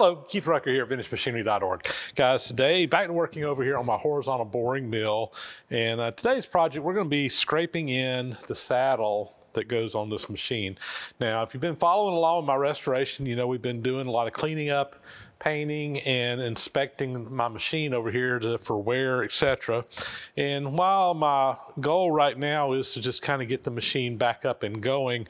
Hello, Keith Rucker here at VintageMachinery.org. Guys, today back to working over here on my horizontal boring mill, and today's project we're going to be scraping in the saddle that goes on this machine. Now, if you've been following along with my restoration, you know we've been doing a lot of cleaning up, painting, and inspecting my machine over here for wear, etc. And while my goal right now is to just kind of get the machine back up and going,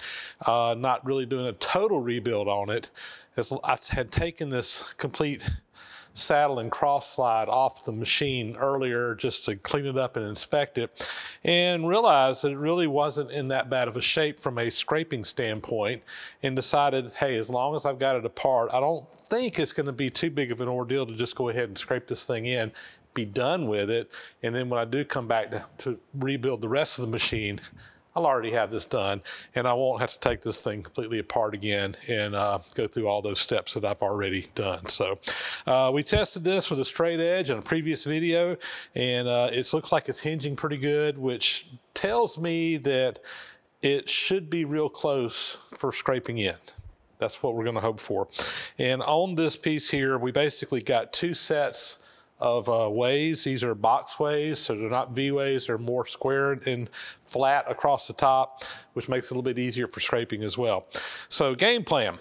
not really doing a total rebuild on it, as I had taken this complete saddle and cross slide off the machine earlier just to clean it up and inspect it, and realized that it really wasn't in that bad of a shape from a scraping standpoint, and decided, hey, as long as I've got it apart, I don't think it's going to be too big of an ordeal to just go ahead and scrape this thing in, be done with it, and then when I do come back to rebuild the rest of the machine, I'll already have this done, and I won't have to take this thing completely apart again and go through all those steps that I've already done. So we tested this with a straight edge in a previous video, and it looks like it's hinging pretty good, which tells me that it should be real close for scraping in. That's what we're going to hope for. And on this piece here, we basically got two sets of ways. These are box ways, so they're not V ways, they're more squared and flat across the top, which makes it a little bit easier for scraping as well. So game plan.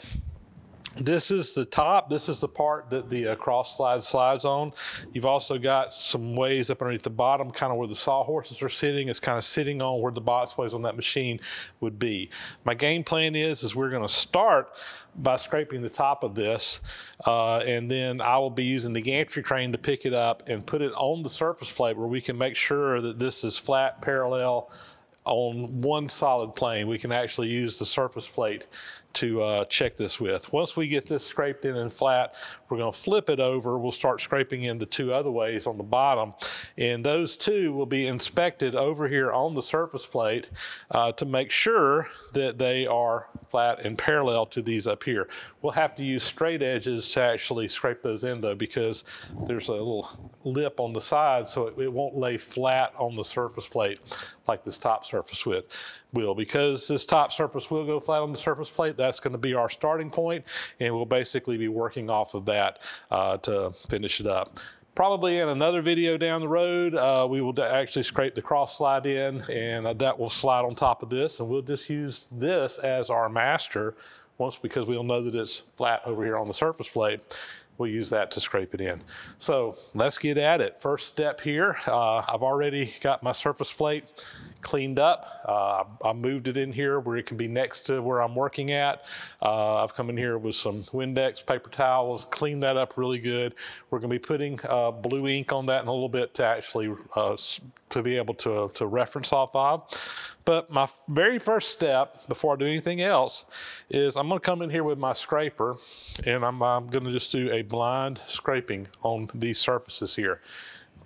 This is the top. This is the part that the cross slide slides on. You've also got some ways up underneath the bottom, kind of where the sawhorses are sitting. It's kind of sitting on where the box ways on that machine would be. My game plan is we're going to start by scraping the top of this, and then I will be using the gantry crane to pick it up and put it on the surface plate where we can make sure that this is flat, parallel, on one solid plane. We can actually use the surface plate to check this with. Once we get this scraped in and flat, we're going to flip it over. We'll start scraping in the two other ways on the bottom, and those two will be inspected over here on the surface plate to make sure that they are flat and parallel to these up here. We'll have to use straight edges to actually scrape those in though, because there's a little lip on the side, so it won't lay flat on the surface plate like this top surface will. Because this top surface will go flat on the surface plate, that's going to be our starting point, and we'll basically be working off of that to finish it up. Probably in another video down the road, we will actually scrape the cross slide in, and that will slide on top of this, and we'll just use this as our master once, because we'll know that it's flat over here on the surface plate. We'll use that to scrape it in. So let's get at it. First step here, I've already got my surface plate cleaned up. I moved it in here where it can be next to where I'm working at. I've come in here with some Windex paper towels, cleaned that up really good. We're gonna be putting blue ink on that in a little bit to actually, to be able to reference off of. But my very first step before I do anything else is I'm gonna come in here with my scraper, and I'm gonna just do a blind scraping on these surfaces here.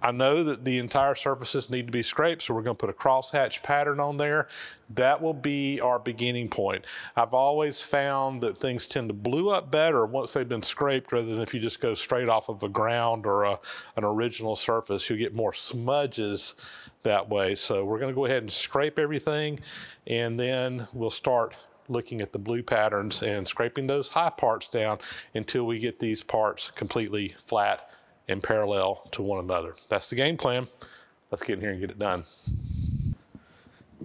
I know that the entire surfaces need to be scraped, so we're gonna put a crosshatch pattern on there. That will be our beginning point. I've always found that things tend to blue up better once they've been scraped, rather than if you just go straight off of a ground or an original surface. You'll get more smudges that way. So we're going to go ahead and scrape everything, and then we'll start looking at the blue patterns and scraping those high parts down until we get these parts completely flat and parallel to one another. That's the game plan. Let's get in here and get it done.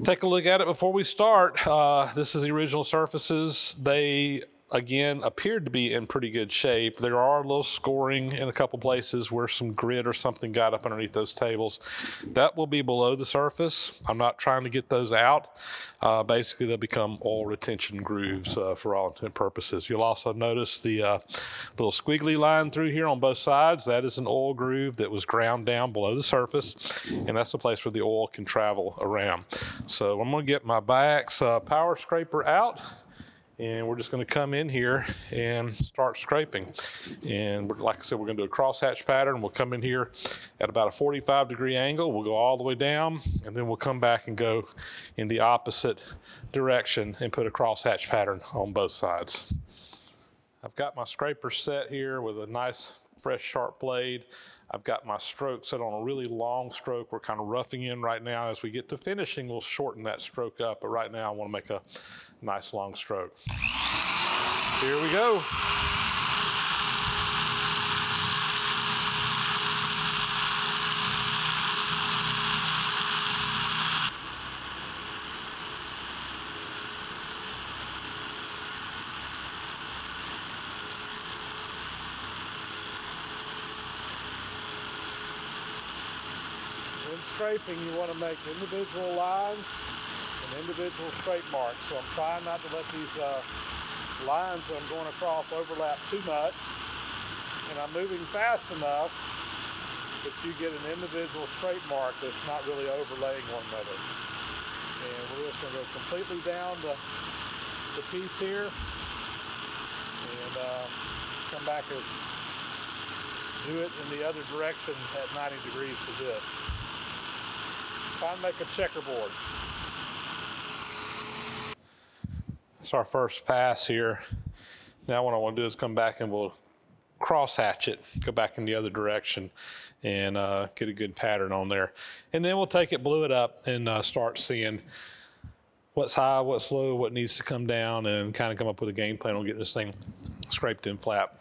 Take a look at it before we start. This is the original surfaces. They again appeared to be in pretty good shape. There are a little scoring in a couple places where some grit or something got up underneath those tables. That will be below the surface. I'm not trying to get those out. Basically they'll become oil retention grooves for all intents and purposes. You'll also notice the little squiggly line through here on both sides. That is an oil groove that was ground down below the surface, and that's the place where the oil can travel around. So I'm gonna get my biax power scraper out, and we're just going to come in here and start scraping. And like I said, we're going to do a crosshatch pattern. We'll come in here at about a 45-degree angle. We'll go all the way down, and then we'll come back and go in the opposite direction and put a crosshatch pattern on both sides. I've got my scraper set here with a nice, fresh, sharp blade. I've got my stroke set on a really long stroke. We're kind of roughing in right now. As we get to finishing, we'll shorten that stroke up, but right now I want to make a nice long stroke. Here we go. scraping, you want to make individual lines and individual scrape marks. So I'm trying not to let these lines that I'm going across overlap too much. And I'm moving fast enough that you get an individual scrape mark that's not really overlaying one another. And we're just going to go completely down the piece here and come back and do it in the other direction at 90 degrees to this. Try and make a checkerboard. That's our first pass here. Now what I want to do is come back and we'll cross hatch it, go back in the other direction and get a good pattern on there. And then we'll take it, blew it up and start seeing what's high, what's low, what needs to come down and kind of come up with a game plan on getting this thing scraped and flat.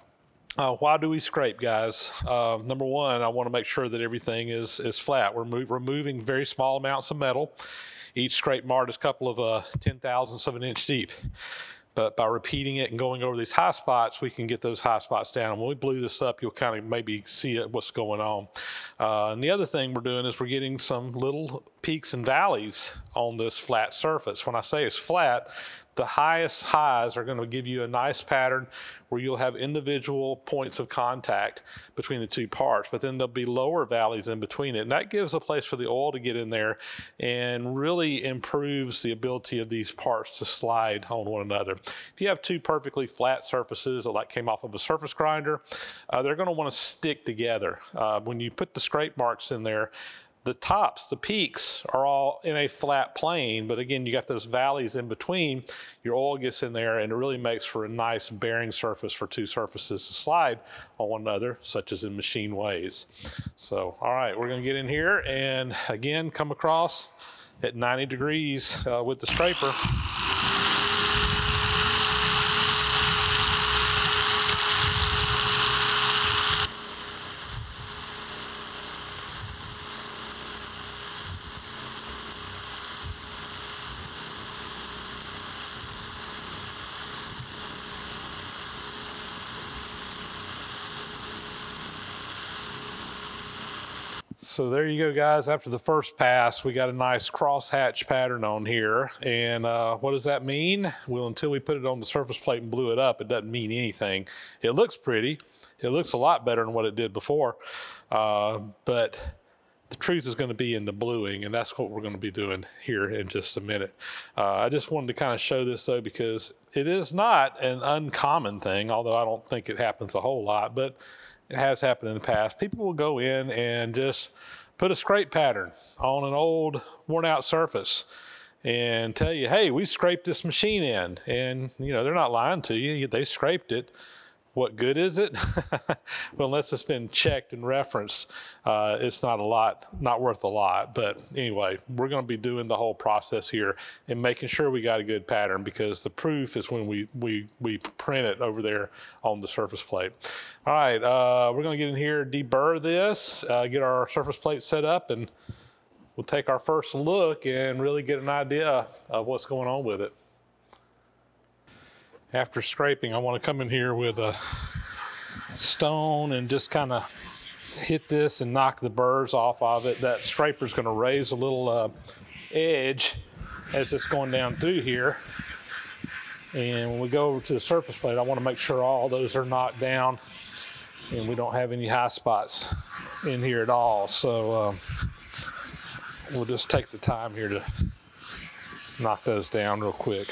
Why do we scrape, guys? Number one, I want to make sure that everything is flat. We're removing very small amounts of metal. Each scrape mark is a couple of 10 thousandths of an inch deep. But by repeating it and going over these high spots, we can get those high spots down. And when we blew this up, you'll kind of maybe see what's going on. And the other thing we're doing is we're getting some little peaks and valleys on this flat surface. When I say it's flat, the highest highs are going to give you a nice pattern where you'll have individual points of contact between the two parts, but then there'll be lower valleys in between it. And that gives a place for the oil to get in there and really improves the ability of these parts to slide on one another. If you have two perfectly flat surfaces that like came off of a surface grinder, they're going to want to stick together. When you put the scrape marks in there, the tops, the peaks are all in a flat plane, but again, you got those valleys in between. Your oil gets in there and it really makes for a nice bearing surface for two surfaces to slide on one another, such as in machine ways. So, all right, we're gonna get in here and again, come across at 90 degrees with the scraper. So there you go, guys. After the first pass, we got a nice crosshatch pattern on here. And what does that mean? Well, until we put it on the surface plate and blew it up, it doesn't mean anything. It looks pretty. It looks a lot better than what it did before. But the truth is going to be in the bluing, and that's what we're going to be doing here in just a minute. I just wanted to kind of show this, though, because it is not an uncommon thing, although I don't think it happens a whole lot. But it has happened in the past. People will go in and just put a scrape pattern on an old worn out surface and tell you, hey, we scraped this machine in. And you know, they're not lying to you, they scraped it. What good is it? Well, unless it's been checked and referenced, it's not a lot, not worth a lot. But anyway, we're gonna be doing the whole process here and making sure we got a good pattern, because the proof is when we print it over there on the surface plate. All right, we're gonna get in here, deburr this, get our surface plate set up, and we'll take our first look and really get an idea of what's going on with it. After scraping, I want to come in here with a stone and just kind of hit this and knock the burrs off of it. That scraper's going to raise a little edge as it's going down through here. And when we go over to the surface plate, I want to make sure all those are knocked down and we don't have any high spots in here at all. So we'll just take the time here to knock those down real quick.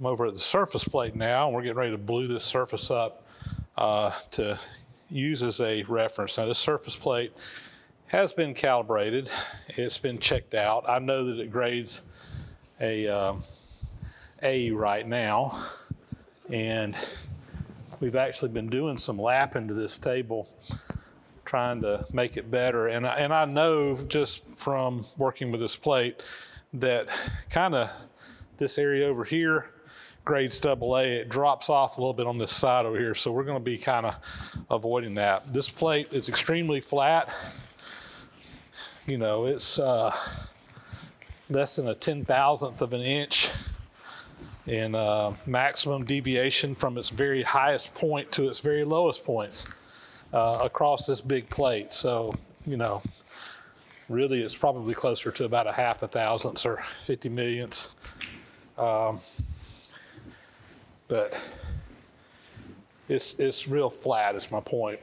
I'm over at the surface plate now, and we're getting ready to blue this surface up to use as a reference. Now, this surface plate has been calibrated. It's been checked out. I know that it grades a A right now, and we've actually been doing some lapping to this table, trying to make it better. And I know just from working with this plate that kind of this area over here grades AA, it drops off a little bit on this side over here. So we're gonna be kind of avoiding that. This plate is extremely flat. You know, it's less than a 10,000th of an inch in maximum deviation from its very highest point to its very lowest points across this big plate. So you know, really it's probably closer to about a half a thousandths or 50 millionths. But it's real flat is my point.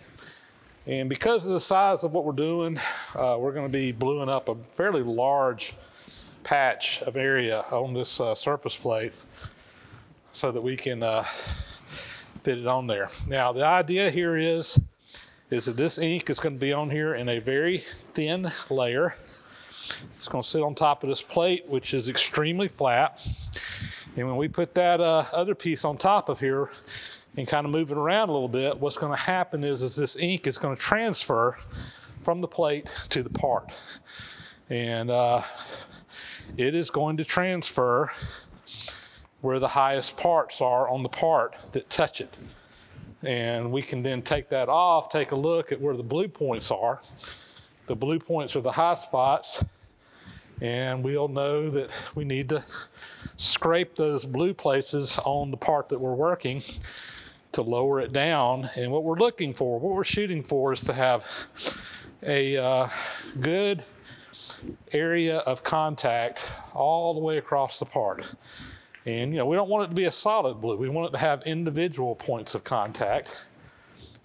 And because of the size of what we're doing, we're gonna be bluing up a fairly large patch of area on this surface plate so that we can fit it on there. Now, the idea here is that this ink is gonna be on here in a very thin layer. It's gonna sit on top of this plate, which is extremely flat. And when we put that other piece on top of here and kind of move it around a little bit, what's gonna happen is this ink is gonna transfer from the plate to the part. And it is going to transfer where the highest parts are on the part that touch it. And we can then take that off, take a look at where the blue points are. The blue points are the high spots, and we'll know that we need to scrape those blue places on the part that we're working to lower it down. And what we're looking for, what we're shooting for, is to have a good area of contact all the way across the part. And you know, we don't want it to be a solid blue. We want it to have individual points of contact,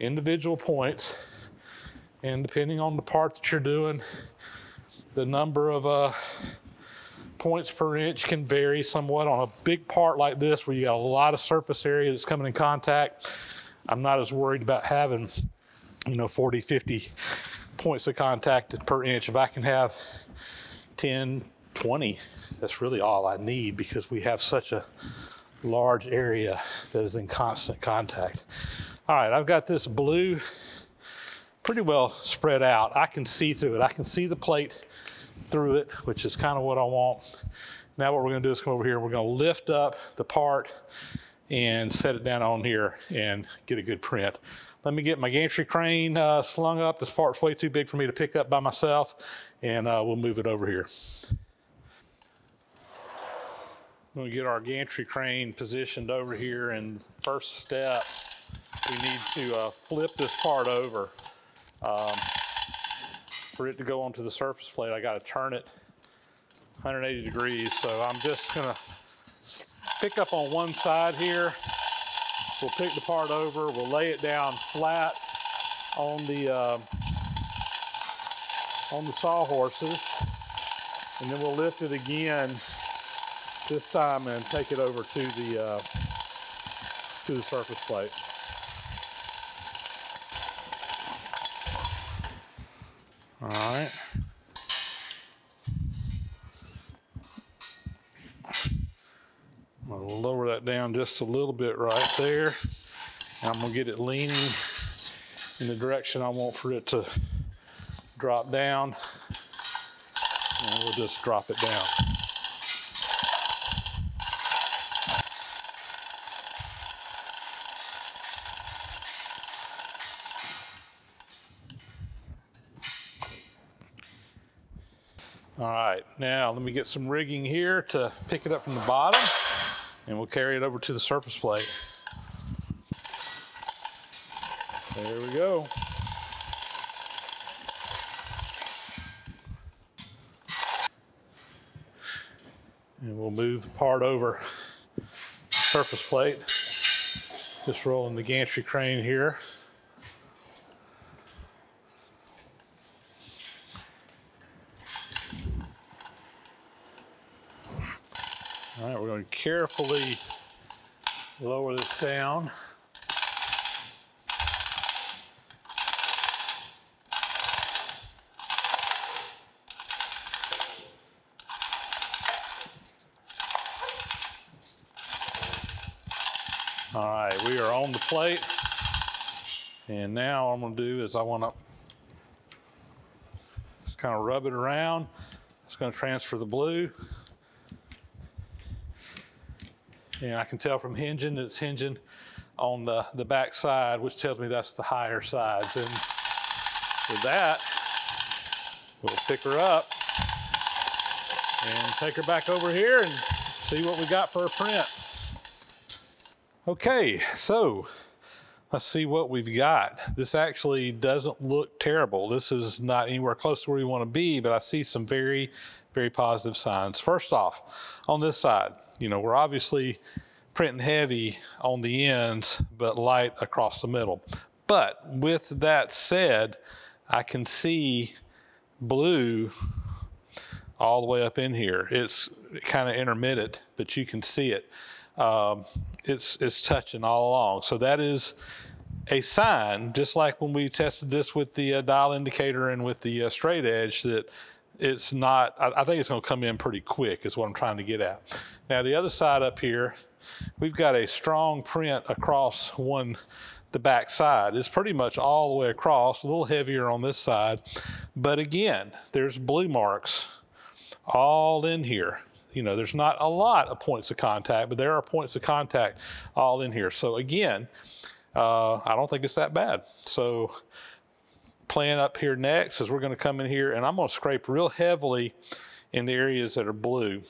individual points. And depending on the part that you're doing, the number of points per inch can vary somewhat. On a big part like this, where you got a lot of surface area that's coming in contact, I'm not as worried about having, you know, 40, 50 points of contact per inch. If I can have 10, 20, that's really all I need, because we have such a large area that is in constant contact. All right, I've got this blue pretty well spread out. I can see through it. I can see the plate through it, which is kind of what I want. Now what we're gonna do is come over here, and we're gonna lift up the part and set it down on here and get a good print. Let me get my gantry crane slung up. This part's way too big for me to pick up by myself, and we'll move it over here. We'll get our gantry crane positioned over here, and first step, we need to flip this part over. For it to go onto the surface plate, I gotta turn it 180 degrees. So I'm just gonna pick up on one side here. We'll pick the part over, we'll lay it down flat on the sawhorses, and then we'll lift it again this time and take it over to the surface plate. All right. I'm gonna lower that down just a little bit right there. I'm gonna get it leaning in the direction I want for it to drop down. And we'll just drop it down. All right, now let me get some rigging here to pick it up from the bottom, and we'll carry it over to the surface plate. There we go. And we'll move the part over the surface plate. Just rolling the gantry crane here. All right, we're going to carefully lower this down. All right, we are on the plate. And now what I'm going to do is I want to just kind of rub it around. It's going to transfer the blue. And I can tell from hinging that it's hinging on the back side, which tells me that's the higher sides. And with that, we'll pick her up and take her back over here and see what we got for a print. Okay, so Let's see what we've got. This actually doesn't look terrible. This is not anywhere close to where we want to be, but I see some very, very positive signs. First off, on this side, you know, we're obviously printing heavy on the ends, but light across the middle. But with that said, I can see blue all the way up in here. It's kind of intermittent, but you can see it. It's touching all along. So that is a sign, just like when we tested this with the dial indicator and with the straight edge, that it's not, I think it's gonna come in pretty quick is what I'm trying to get at. Now the other side up here, we've got a strong print across the back side. It's pretty much all the way across, a little heavier on this side. But again, there's blue marks all in here. You know, there's not a lot of points of contact, but there are points of contact all in here. So again, I don't think it's that bad. So plan up here next is we're gonna come in here and I'm gonna scrape real heavily in the areas that are blue.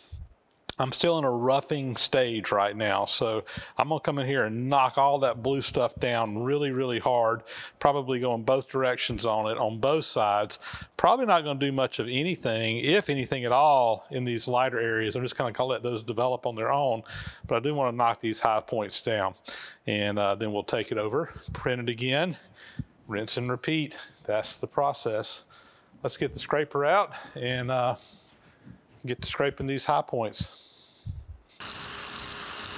I'm still in a roughing stage right now. So I'm gonna come in here and knock all that blue stuff down really, really hard, probably going both directions on it, on both sides. Probably not gonna do much of anything, if anything at all, in these lighter areas. I'm just kind of gonna let those develop on their own, but I do wanna knock these high points down. And then we'll take it over, print it again, rinse and repeat. That's the process. Let's get the scraper out and get to scraping these high points.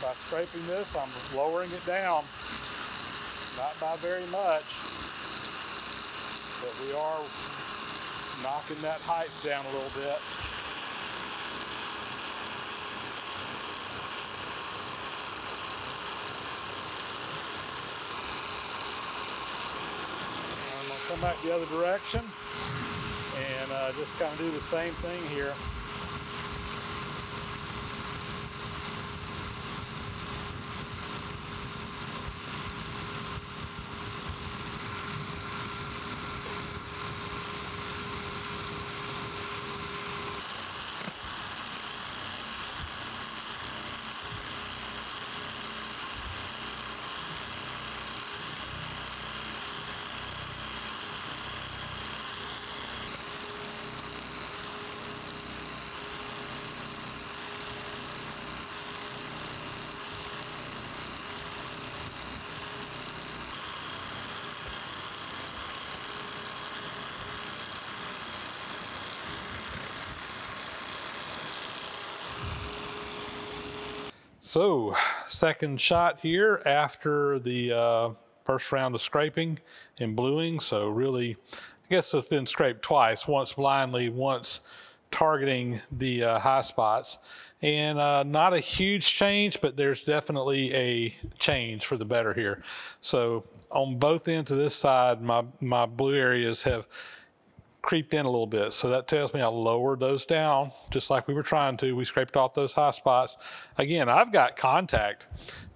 By scraping this, I'm lowering it down, not by very much, but we are knocking that height down a little bit. I'm gonna come back the other direction and just kind of do the same thing here. So, second shot here after the first round of scraping and bluing. So really, I guess it's been scraped twice, once blindly, once targeting the high spots. And not a huge change, but there's definitely a change for the better here. So on both ends of this side, my blue areas have creeped in a little bit. So that tells me I lowered those down, just like we were trying to. We scraped off those high spots. Again, I've got contact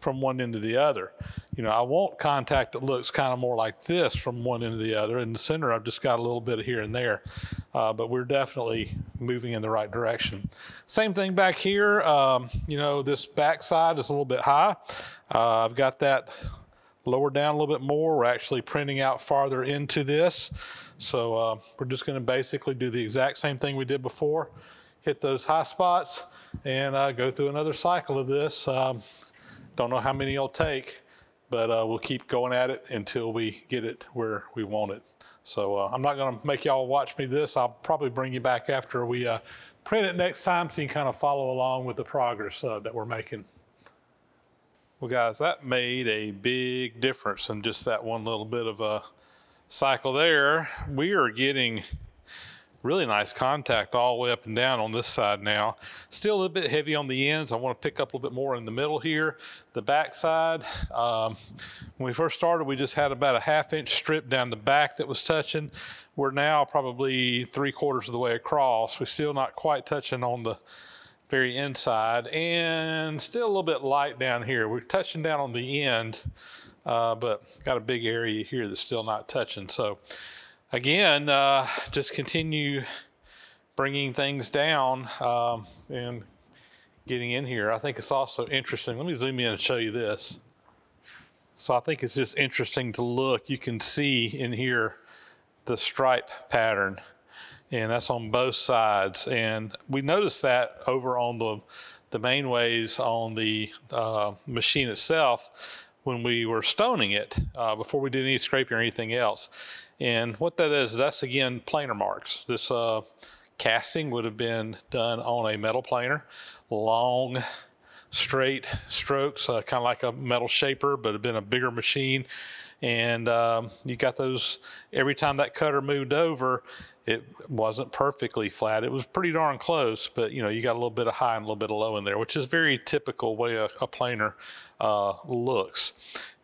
from one end to the other. You know, I want contact that looks kind of more like this from one end to the other. In the center, I've just got a little bit of here and there, but we're definitely moving in the right direction. Same thing back here. You know, this back side is a little bit high. I've got that lower down a little bit more. We're actually printing out farther into this. So we're just gonna basically do the exact same thing we did before, hit those high spots and go through another cycle of this. Don't know how many it'll take, but we'll keep going at it until we get it where we want it. So I'm not gonna make y'all watch me this. I'll probably bring you back after we print it next time so you can kind of follow along with the progress that we're making. Well guys, that made a big difference in just that one little bit of a cycle there. We are getting really nice contact all the way up and down on this side now. Still a little bit heavy on the ends. I want to pick up a little bit more in the middle here. The back side, when we first started, we just had about a half-inch strip down the back that was touching. We're now probably 3/4 of the way across. We're still not quite touching on the very inside, and still a little bit light down here. We're touching down on the end, but got a big area here that's still not touching. So again, just continue bringing things down and getting in here. I think it's also interesting. Let me zoom in and show you this. So I think it's just interesting to look. You can see in here the stripe pattern, and that's on both sides. And we noticed that over on the mainways on the machine itself when we were stoning it, before we did any scraping or anything else. And what that is, that's again planer marks. This casting would have been done on a metal planer, long, straight strokes, kind of like a metal shaper, but it'd been a bigger machine. And you got those, every time that cutter moved over, it wasn't perfectly flat. It was pretty darn close, but you know, you got a little bit of high and a little bit of low in there, which is very typical way a planer looks.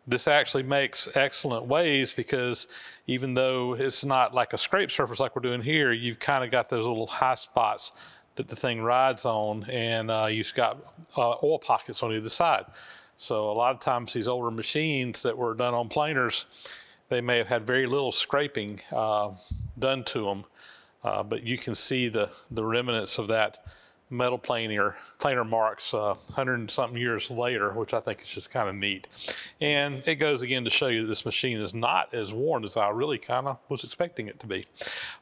This actually makes excellent waves because even though it's not like a scrape surface like we're doing here, you've kind of got those little high spots that the thing rides on, and you've got oil pockets on either side. So a lot of times these older machines that were done on planers, they may have had very little scraping done to them, but you can see the remnants of that metal planer marks 100-something years later, which I think is just kind of neat. And it goes again to show you that this machine is not as worn as I really kind of was expecting it to be.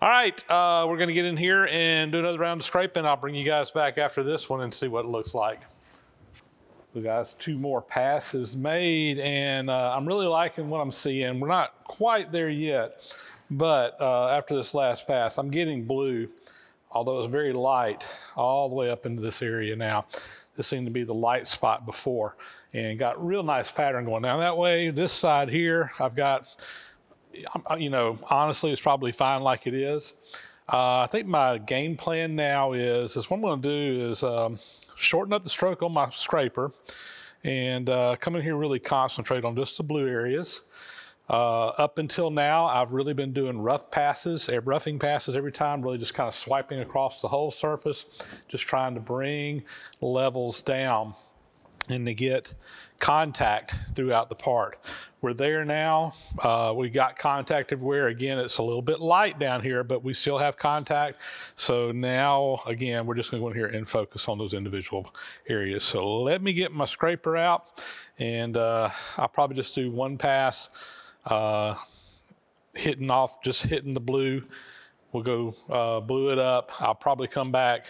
All right, we're going to get in here and do another round of scraping. I'll bring you guys back after this one and see what it looks like. We got two more passes made, and I'm really liking what I'm seeing. We're not quite there yet, but after this last pass, I'm getting blue, although it's very light, all the way up into this area now. This seemed to be the light spot before, and got real nice pattern going down that way. This side here, I've got, you know, honestly, it's probably fine like it is. I think my game plan now is what I'm gonna do is shorten up the stroke on my scraper and come in here and really concentrate on just the blue areas. Up until now, I've really been doing rough passes, roughing passes every time, really just kind of swiping across the whole surface, just trying to bring levels down and to get contact throughout the part. We're there now. We got contact everywhere. Again, it's a little bit light down here, but we still have contact. So now, again, we're just gonna go in here and focus on those individual areas. So let me get my scraper out, and I'll probably just do one pass, just hitting the blue. We'll go blue it up. I'll probably come back,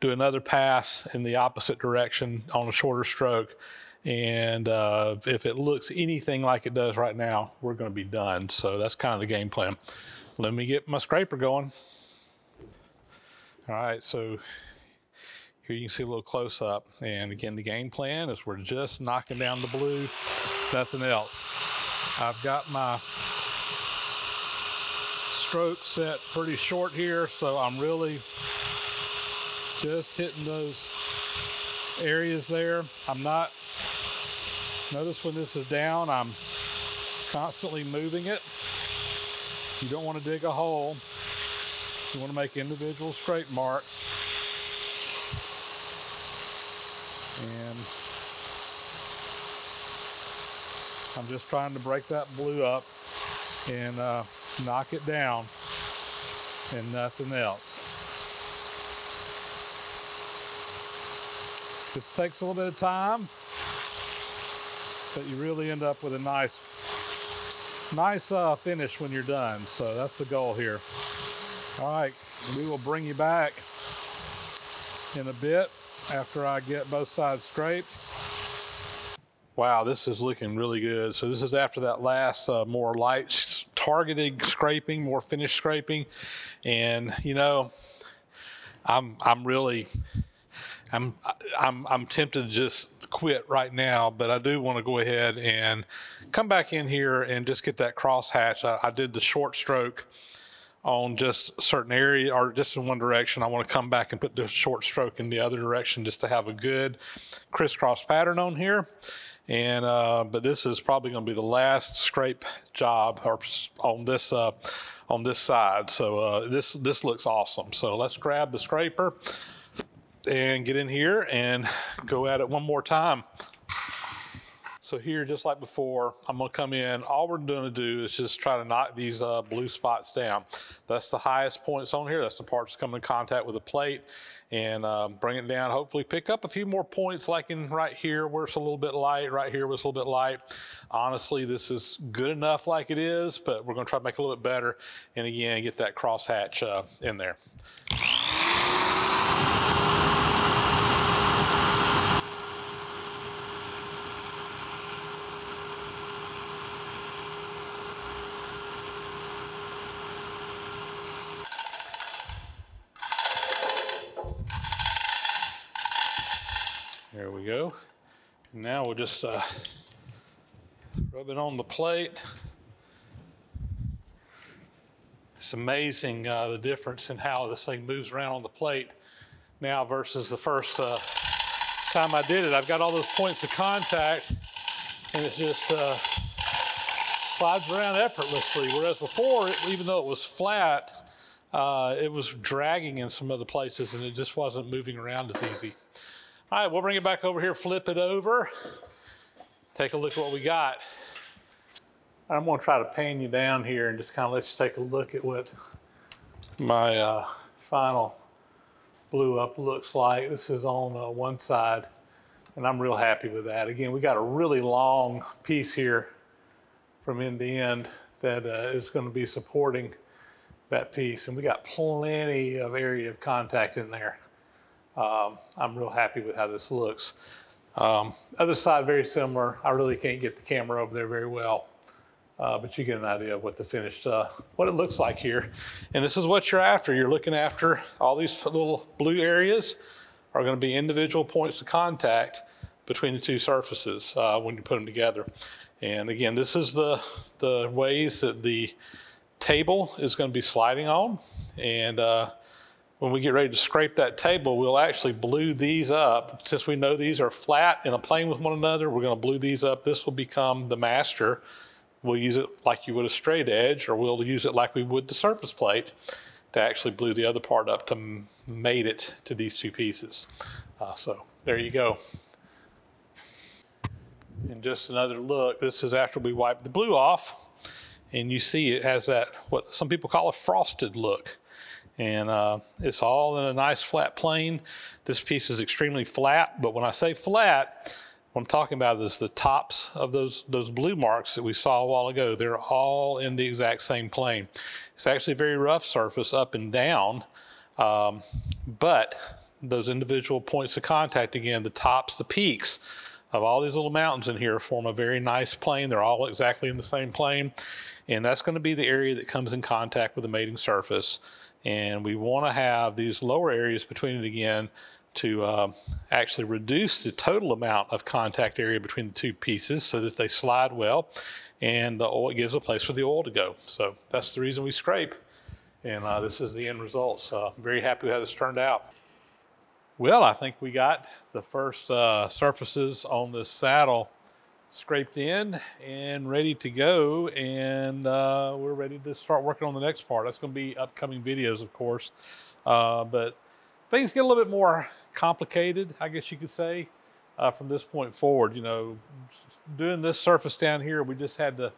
do another pass in the opposite direction on a shorter stroke. And if it looks anything like it does right now, we're gonna be done. So that's kind of the game plan. Let me get my scraper going. All right, so here you can see a little close up. And again, the game plan is we're just knocking down the blue, nothing else. I've got my stroke set pretty short here, so I'm really just hitting those areas there. Notice when this is down, I'm constantly moving it. You don't want to dig a hole. You want to make individual scrape marks. And I'm just trying to break that blue up and knock it down and nothing else. It takes a little bit of time, but you really end up with a nice finish when you're done. So that's the goal here. All right, we will bring you back in a bit after I get both sides scraped. Wow, this is looking really good. So this is after that last more light targeted scraping, more finished scraping. And you know, I'm tempted to just quit right now, but I do want to go ahead and come back in here and just get that crosshatch. I did the short stroke on just a certain area or just in one direction. I want to come back and put the short stroke in the other direction just to have a good crisscross pattern on here. And but this is probably going to be the last scrape job or on this side. So this looks awesome. So let's grab the scraper and get in here and go at it one more time. So here, just like before, I'm gonna come in. All we're gonna do is just try to knock these blue spots down. That's the highest points on here. That's the parts that come in contact with the plate, and bring it down, hopefully pick up a few more points, like in right here where it's a little bit light, right here where it's a little bit light. Honestly, this is good enough like it is, but we're gonna try to make it a little bit better, and again, get that crosshatch in there. There we go. Now we'll just rub it on the plate. It's amazing the difference in how this thing moves around on the plate now versus the first time I did it. I've got all those points of contact, and it just slides around effortlessly. Whereas before, even though it was flat, it was dragging in some other places, and it just wasn't moving around as easy. All right, we'll bring it back over here, flip it over, take a look at what we got. I'm gonna try to pan you down here and just kind of let you take a look at what my final blue up looks like. This is on one side, and I'm real happy with that. Again, we got a really long piece here from end to end that is gonna be supporting that piece, and we got plenty of area of contact in there. I'm real happy with how this looks. Other side, very similar. I really can't get the camera over there very well, but you get an idea of what the finished, what it looks like here. And this is what you're after. You're looking after all these little blue areas are going to be individual points of contact between the two surfaces when you put them together. And again, this is the ways that the table is going to be sliding on. And when we get ready to scrape that table, we'll actually blue these up. Since we know these are flat in a plane with one another, we're gonna blue these up. This will become the master. We'll use it like you would a straight edge, or we'll use it like we would the surface plate to actually blue the other part up to mate it to these two pieces. So there you go. And just another look, this is after we wipe the blue off, and you see it has that, what some people call a frosted look. And it's all in a nice flat plane. This piece is extremely flat, but when I say flat, what I'm talking about is the tops of those blue marks that we saw a while ago. They're all in the exact same plane. It's actually a very rough surface up and down, but those individual points of contact, again, the tops, the peaks of all these little mountains in here form a very nice plane. They're all exactly in the same plane. And that's gonna be the area that comes in contact with the mating surface. And we want to have these lower areas between it again to actually reduce the total amount of contact area between the two pieces so that they slide well, and the oil, it gives a place for the oil to go. So that's the reason we scrape. And this is the end result. So I'm very happy with how this turned out. Well, I think we got the first surfaces on this saddle scraped in and ready to go, and we're ready to start working on the next part. That's going to be upcoming videos, of course, but things get a little bit more complicated, I guess you could say, from this point forward. You know, doing this surface down here, we just had to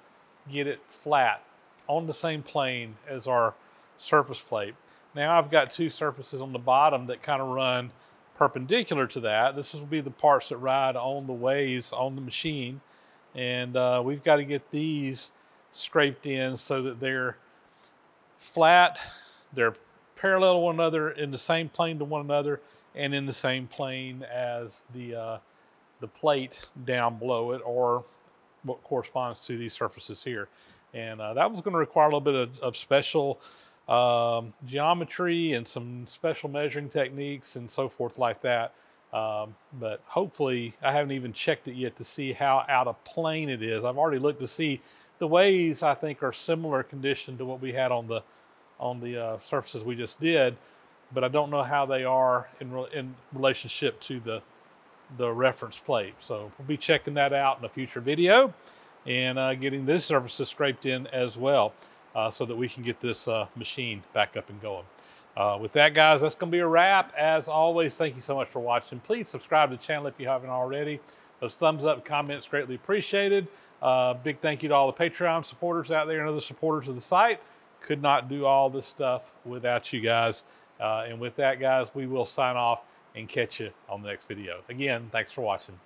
get it flat on the same plane as our surface plate. Now I've got two surfaces on the bottom that kind of run perpendicular to that. This will be the parts that ride on the ways on the machine, and we've got to get these scraped in so that they're flat, they're parallel to one another, in the same plane to one another, and in the same plane as the plate down below it, or what corresponds to these surfaces here. And that was going to require a little bit of special geometry and some special measuring techniques and so forth like that. But hopefully, I haven't even checked it yet to see how out of plane it is. I've already looked to see the ways I think are similar condition to what we had on the surfaces we just did, but I don't know how they are in relationship to the reference plate. So we'll be checking that out in a future video, and getting this surfaces scraped in as well. So that we can get this machine back up and going. With that, guys, that's gonna be a wrap. As always, thank you so much for watching. Please subscribe to the channel if you haven't already. Those thumbs up, comments, greatly appreciated. Big thank you to all the Patreon supporters out there and other supporters of the site. Could not do all this stuff without you guys. And with that, guys, we will sign off and catch you on the next video. Again, thanks for watching.